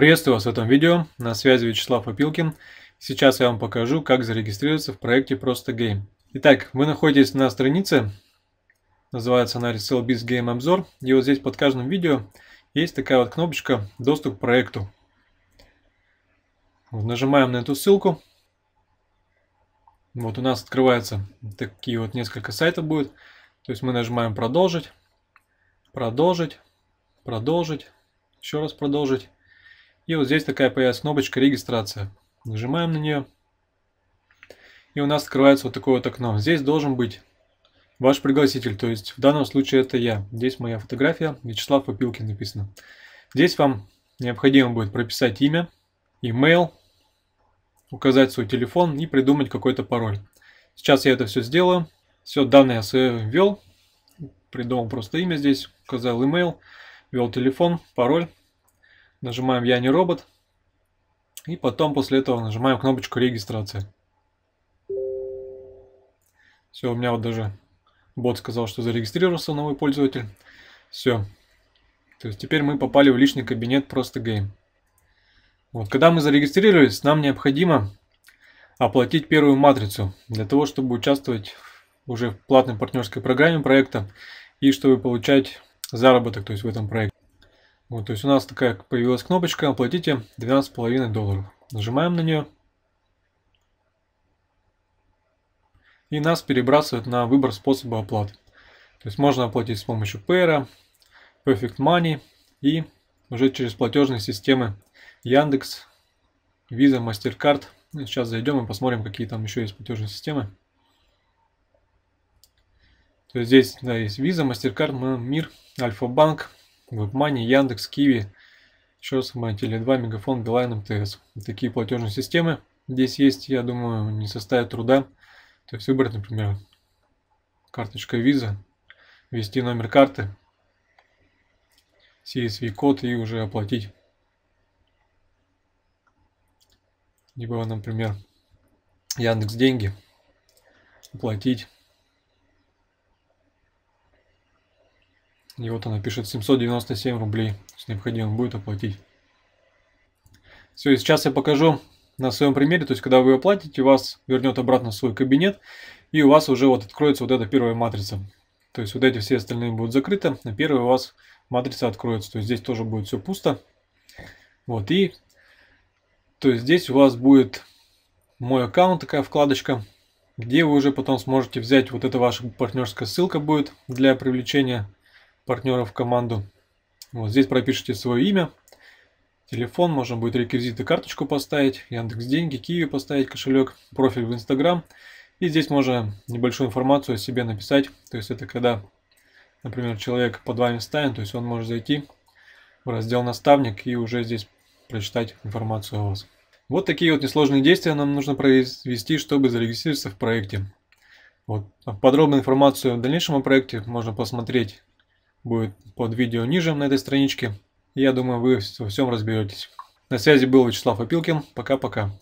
Приветствую вас в этом видео, на связи Вячеслав Попилкин. Сейчас я вам покажу, как зарегистрироваться в проекте Pro100Game. Итак, вы находитесь на странице, называется она Reselbiz Game обзор. И вот здесь под каждым видео есть такая вот кнопочка «Доступ к проекту». Вот нажимаем на эту ссылку. Вот у нас открываются такие вот несколько сайтов будет. То есть мы нажимаем «Продолжить», «Продолжить», «Продолжить», еще раз «Продолжить». И вот здесь такая появится кнопочка «Регистрация». Нажимаем на нее. И у нас открывается вот такое вот окно. Здесь должен быть ваш пригласитель. То есть в данном случае это я. Здесь моя фотография. Вячеслав Попилкин написано. Здесь вам необходимо будет прописать имя, имейл, указать свой телефон и придумать какой-то пароль. Сейчас я это все сделаю. Все, данные я свои ввел. Придумал просто имя здесь. Указал имейл, ввел телефон, пароль. Нажимаем «Я не робот». И потом после этого нажимаем кнопочку «Регистрация». Все, у меня вот даже бот сказал, что зарегистрировался новый пользователь. Все. То есть теперь мы попали в личный кабинет Pro100Game. Вот, когда мы зарегистрировались, нам необходимо оплатить первую матрицу. Для того, чтобы участвовать уже в платной партнерской программе проекта. И чтобы получать заработок, то есть в этом проекте. Вот, то есть у нас такая появилась кнопочка «Оплатите $12,5». Нажимаем на нее. И нас перебрасывает на выбор способа оплаты. То есть можно оплатить с помощью Payeer, Perfect Money и уже через платежные системы Яндекс, Visa, MasterCard. Сейчас зайдем и посмотрим, какие там еще есть платежные системы. То есть здесь да, есть Visa, MasterCard, Мир, Альфа-Банк, WebMoney, Яндекс, Киви, еще раз Теле2, Мегафон, Билайн, МТС. Такие платежные системы здесь есть, я думаю, не составит труда. То есть выбрать, например, карточка Visa, ввести номер карты, CSV-код и уже оплатить. Либо, например, Яндекс деньги, оплатить. И вот она пишет 797 рублей, необходимо будет оплатить. Все, и сейчас я покажу на своем примере, то есть когда вы оплатите, вас вернет обратно в свой кабинет, и у вас уже вот откроется вот эта первая матрица. То есть вот эти все остальные будут закрыты, на первой у вас матрица откроется. То есть здесь тоже будет все пусто. Вот, и то есть здесь у вас будет мой аккаунт, такая вкладочка, где вы уже потом сможете взять вот эта ваша партнерская ссылка будет для привлечения партнеров в команду. Вот здесь пропишите свое имя, телефон, можно будет реквизиты, карточку поставить, Яндекс деньги, Киви поставить, кошелек, профиль в Инстаграм. И здесь можно небольшую информацию о себе написать. То есть это когда, например, человек под вами станет, то есть он может зайти в раздел «Наставник» и уже здесь прочитать информацию о вас. Вот такие вот несложные действия нам нужно произвести, чтобы зарегистрироваться в проекте. Вот. Подробную информацию о дальнейшем о проекте можно посмотреть. Будет под видео ниже на этой страничке. Я думаю, вы во всем разберетесь. На связи был Вячеслав Попилкин. Пока-пока.